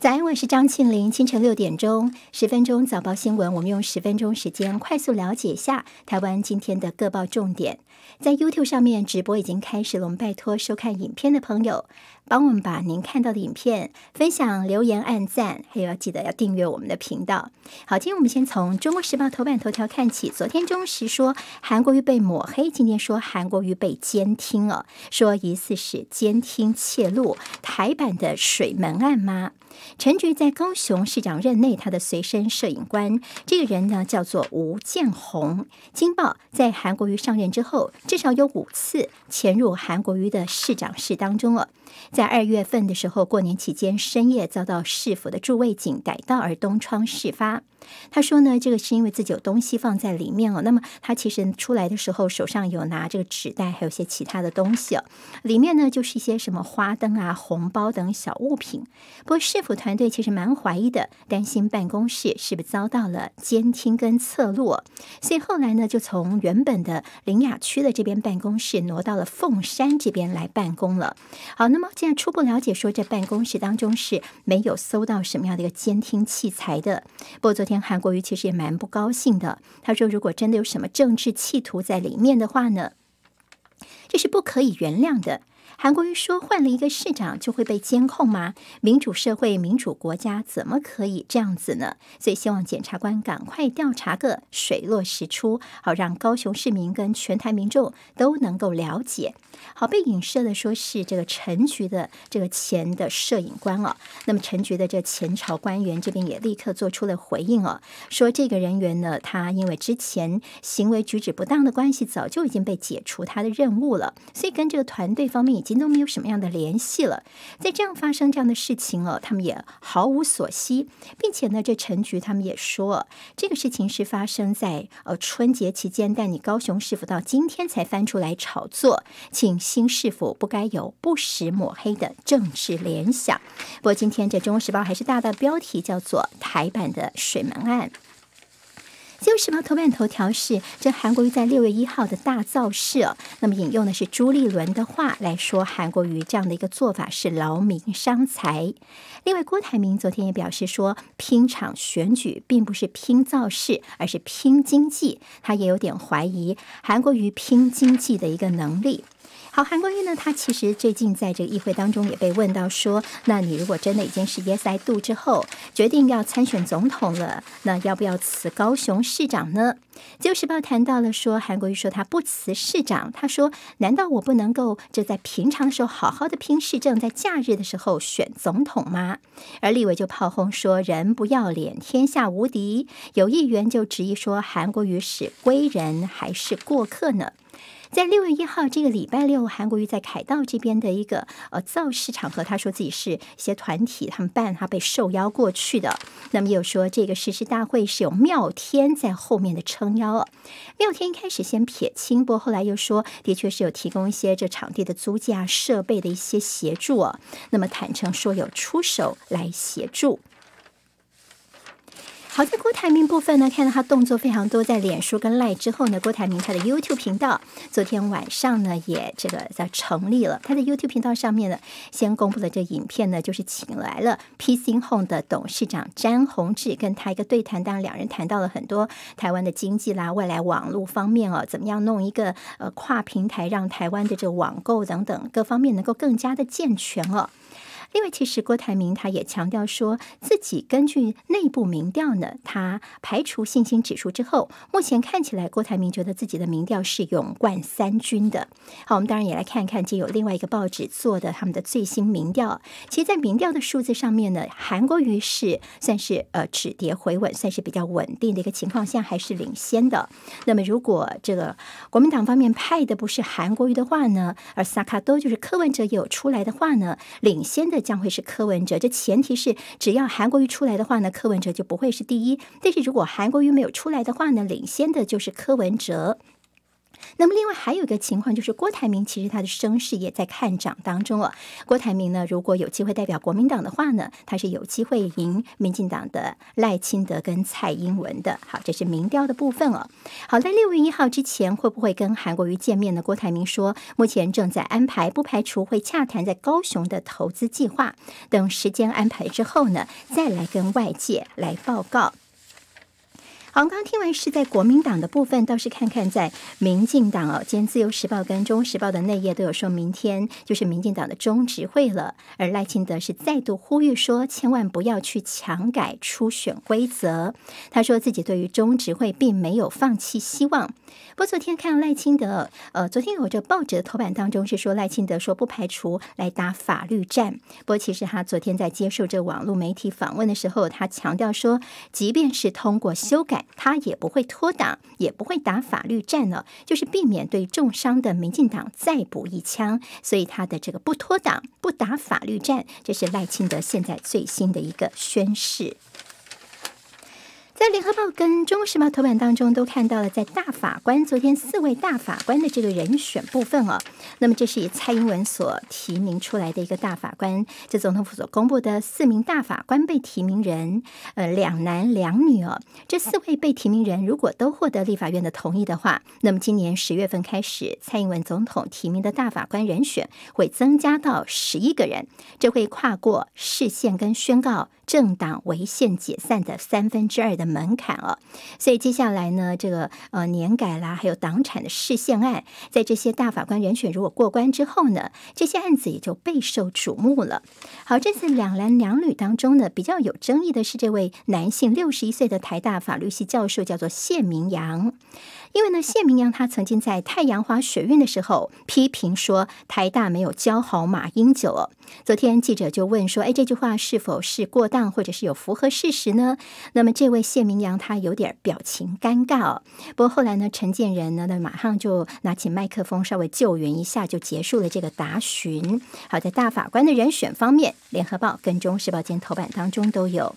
早安，我是张庆玲。清晨6点钟，10分钟早报新闻，我们用10分钟时间快速了解一下台湾今天的各报重点。在 YouTube 上面直播已经开始了，我们拜托收看影片的朋友，帮我们把您看到的影片分享、留言、按赞，还有要记得要订阅我们的频道。好，今天我们先从《中国时报》头版头条看起。昨天中时说韩国瑜被抹黑，今天说韩国瑜被监听哦，说疑似是监听窃录，台版的水门案吗？陈菊在高雄市长任内，他的随身摄影官这个人呢叫做吴建宏。经报在韩国瑜上任之后，至少有5次潜入韩国瑜的市长室当中了。在2月份的时候，过年期间深夜遭到市府的驻卫警逮到，而东窗事发。他说呢，这个是因为自己有东西放在里面哦。那么他其实出来的时候手上有拿这个纸袋，还有些其他的东西哦。里面呢就是一些什么花灯啊、红包等小物品。不过市府团队其实蛮怀疑的，担心办公室是不是遭到了监听跟侧录哦。所以后来呢，就从原本的苓雅区的这边办公室挪到了凤山这边来办公了。好，那么现在初步了解说，这办公室当中是没有搜到什么样的一个监听器材的。不过昨天韩国瑜其实也蛮不高兴的，他说如果真的有什么政治企图在里面的话呢，这是不可以原谅的。韩国瑜说，换了一个市长就会被监控吗？民主社会、民主国家怎么可以这样子呢？所以希望检察官赶快调查个水落石出，好让高雄市民跟全台民众都能够了解。好，被影射的说是这个陈菊的这个前的摄影官哦。那么陈菊的这前朝官员这边也立刻做出了回应哦，说这个人员呢，他因为之前行为举止不当的关系，早就已经被解除他的任务了，所以跟这个团队方面已经都没有什么样的联系了。在这样发生这样的事情哦，他们也毫无所惜，并且呢，这陈菊他们也说，这个事情是发生在春节期间，但你高雄市府到今天才翻出来炒作，请新市府不该有不实抹黑的政治联想。不过今天这《中国时报》还是大大标题叫做台版的水门案。自由时报头版头条是这韩国瑜在6月1号的大造势哦，那么引用的是朱立伦的话来说，韩国瑜这样的一个做法是劳民伤财。另外，郭台铭昨天也表示说，拼场选举并不是拼造势，而是拼经济。他也有点怀疑韩国瑜拼经济的一个能力。好，韩国瑜呢，他其实最近在这个议会当中也被问到说，那你如果真的已经是 Yes I do 之后，决定要参选总统了，那要不要辞高雄市长呢？自由时报谈到了说，韩国瑜说他不辞市长，他说难道我不能够就在平常的时候好好的拼市政，在假日的时候选总统吗？而立委就炮轰说，人不要脸，天下无敌。有议员就质疑说，韩国瑜是归人还是过客呢？在6月1号这个礼拜六，韩国瑜在凯道这边的一个造势场合，他说自己是一些团体他们办，他被受邀过去的。那么也有说这个誓师大会是有妙天在后面的撑腰哦。妙天一开始先撇清，不过后来又说的确是有提供一些这场地的租借啊、设备的一些协助哦。那么坦诚说有出手来协助。好，在郭台铭部分呢，看到他动作非常多，在脸书跟 LINE 之后呢，郭台铭他的 YouTube 频道昨天晚上呢也这个叫成立了。他的 YouTube 频道上面呢，先公布了这影片呢，就是请来了 PC Home 的董事长詹宏志跟他一个对谈，当然两人谈到了很多台湾的经济啦、未来网络方面哦，怎么样弄一个跨平台，让台湾的这个网购等等各方面能够更加的健全哦。另外，其实郭台铭他也强调说，自己根据内部民调呢，他排除信心指数之后，目前看起来郭台铭觉得自己的民调是勇冠3军的。好，我们当然也来看看，这有另外一个报纸做的他们的最新民调。其实，在民调的数字上面呢，韩国瑜是算是止跌回稳，算是比较稳定的一个情况下，还是领先的。那么，如果这个国民党方面派的不是韩国瑜的话呢，而萨卡都就是柯文哲也有出来的话呢，领先的将会是柯文哲。这前提是只要韩国瑜出来的话呢，柯文哲就不会是第一，但是如果韩国瑜没有出来的话呢，领先的就是柯文哲。那么，另外还有一个情况就是，郭台铭其实他的声势也在看涨当中哦。郭台铭呢，如果有机会代表国民党的话呢，他是有机会赢民进党的赖清德跟蔡英文的。好，这是民调的部分哦。好，在6月1号之前会不会跟韩国瑜见面呢？郭台铭说，目前正在安排，不排除会洽谈在高雄的投资计划。等时间安排之后呢，再来跟外界来报告。 好，刚刚听完是在国民党的部分，倒是看看在民进党哦。今天《自由时报》跟《中时报》的内页都有说，明天就是民进党的中执会了。而赖清德是再度呼吁说，千万不要去强改初选规则。他说自己对于中执会并没有放弃希望。不过昨天看赖清德，昨天有这报纸的头版当中是说赖清德说不排除来打法律战。不过其实他昨天在接受这网络媒体访问的时候，他强调说，即便是通过修改， 他也不会脱党，也不会打法律战了，就是避免对重伤的民进党再补一枪。所以他的这个不脱党、不打法律战，这是赖清德现在最新的一个宣示。 在《联合报》跟《中国时报》头版当中都看到了，在大法官昨天4位大法官的这个人选部分哦，那么这是以蔡英文所提名出来的一个大法官，这总统府所公布的4名大法官被提名人，2男2女哦，这4位被提名人如果都获得立法院的同意的话，那么今年10月份开始，蔡英文总统提名的大法官人选会增加到11个人，这会跨过释宪跟宣告 政党违宪解散的2/3的门槛哦，所以接下来呢，这个年改啦，还有党产的释宪案，在这些大法官人选如果过关之后呢，这些案子也就备受瞩目了。好，这次2男2女当中呢，比较有争议的是这位男性61岁的台大法律系教授，叫做谢明扬。 因为呢，谢明扬他曾经在太阳花学运的时候批评说台大没有教好马英九哦。昨天记者就问说，哎，这句话是否是过当，或者是有符合事实呢？那么这位谢明扬他有点表情尴尬哦。不过后来呢，陈建仁呢，那马上就拿起麦克风稍微救援一下，就结束了这个答询。好，在大法官的人选方面，《联合报》跟《中时报》今天头版当中都有。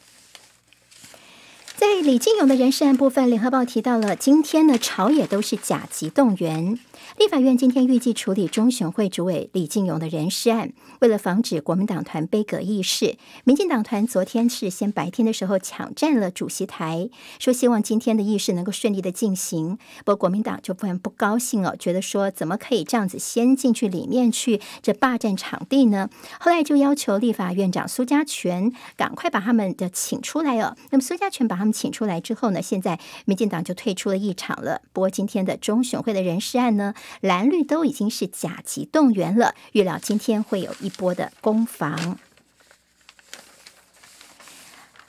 在李进勇的人事案部分，《联合报》提到了今天呢，朝野都是甲级动员。立法院今天预计处理中选会主委李进勇的人事案。为了防止国民党团杯葛议事，民进党团昨天是先白天的时候抢占了主席台，说希望今天的议事能够顺利的进行。不过国民党就非常不高兴哦，觉得说怎么可以这样子先进去里面去这霸占场地呢？后来就要求立法院长苏家全赶快把他们的请出来哦。那么苏家全把他们 请出来之后呢，现在民进党就退出了议场了。不过今天的中选会的人事案呢，蓝绿都已经是甲级动员了，预料今天会有一波的攻防。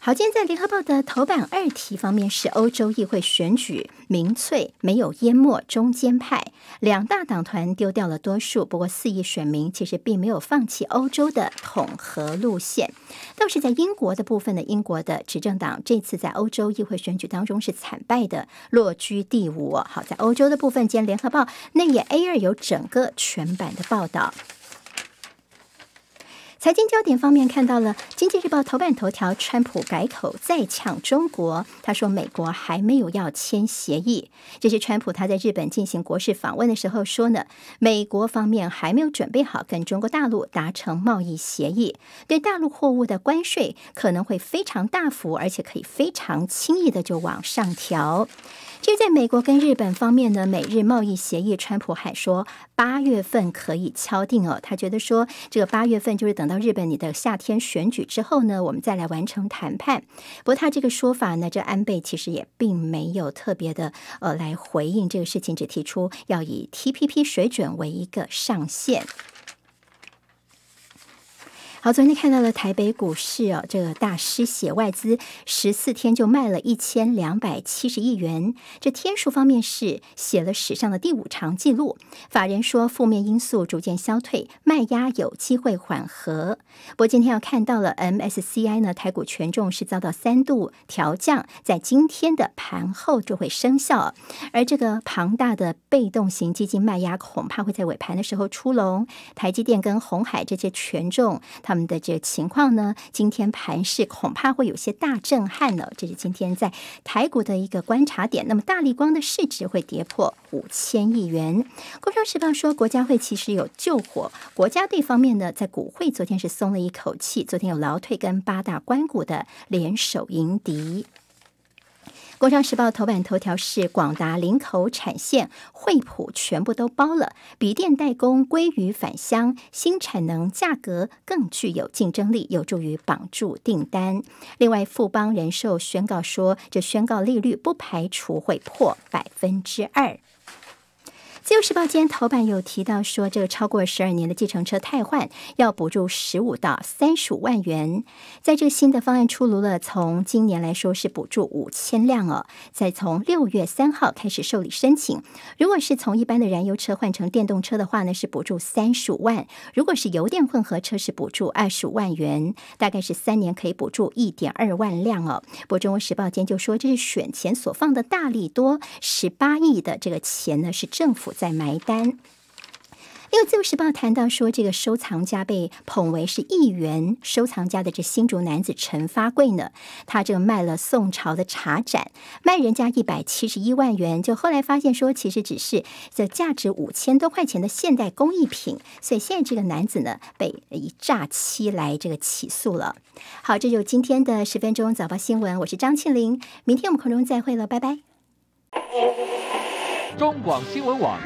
好，今天在《联合报》的头版2题方面是欧洲议会选举，民粹没有淹没中间派，两大党团丢掉了多数，不过4亿选民其实并没有放弃欧洲的统合路线。倒是在英国的部分呢，英国的执政党这次在欧洲议会选举当中是惨败的，落居第5。好，在欧洲的部分，今天《联合报》内页 A2有整个全版的报道。 财经焦点方面，看到了《经济日报》头版头条，川普改口再呛中国。他说，美国还没有要签协议。这是川普他在日本进行国事访问的时候说呢，美国方面还没有准备好跟中国大陆达成贸易协议，对大陆货物的关税可能会非常大幅，而且可以非常轻易的就往上调。 至于在美国跟日本方面呢，美日贸易协议，川普还说8月份可以敲定哦。他觉得说，这个8月份就是等到日本你的夏天选举之后呢，我们再来完成谈判。不过他这个说法呢，这安倍其实也并没有特别的来回应这个事情，只提出要以 TPP 水准为一个上限。 好，昨天看到了台北股市哦，这个大失血，外资14天就卖了1270亿元，这天数方面是写了史上的第5长纪录。法人说负面因素逐渐消退，卖压有机会缓和。不过今天要看到了 MSCI 呢，台股权重是遭到3度调降，在今天的盘后就会生效，而这个庞大的被动型基金卖压恐怕会在尾盘的时候出笼。台积电跟鸿海这些权重，它他们的这情况呢，今天盘势恐怕会有些大震撼了。这是今天在台股的一个观察点。那么大立光的市值会跌破5000亿元。股票时报说，国家会其实有救火。国家队方面呢，在股会昨天是松了一口气，昨天有劳退跟8大官股的联手迎敌。工商时报头版头条是广达、林口产线、惠普全部都包了，笔电代工归于返乡，新产能价格更具有竞争力，有助于绑住订单。另外，富邦人寿宣告说，这宣告利率不排除会破2%。自由时报今天头版有提到说，这个超过12年的计程车汰换要补助15到35万元。在这个新的方案出炉了，从今年来说是补助5000辆哦。再从6月3号开始受理申请。如果是从一般的燃油车换成电动车的话呢，是补助35万；如果是油电混合车，是补助25万元，大概是3年可以补助1.2万辆哦。不过中国时报今天就说，这是选前所放的大利多18亿的这个钱呢，是政府在埋单。因为自由时报谈到说，这个收藏家被捧为是亿元收藏家的这新竹男子陈发贵呢，他这个卖了宋朝的茶盏，卖人家171万元，就后来发现说，其实只是这价值5000多块钱的现代工艺品，所以现在这个男子呢，被以诈欺来这个起诉了。好，这就是今天的10分钟早报新闻，我是张庆玲，明天我们空中再会了，拜拜。中广新闻网。